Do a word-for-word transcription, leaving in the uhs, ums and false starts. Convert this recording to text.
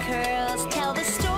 Curls tell the story.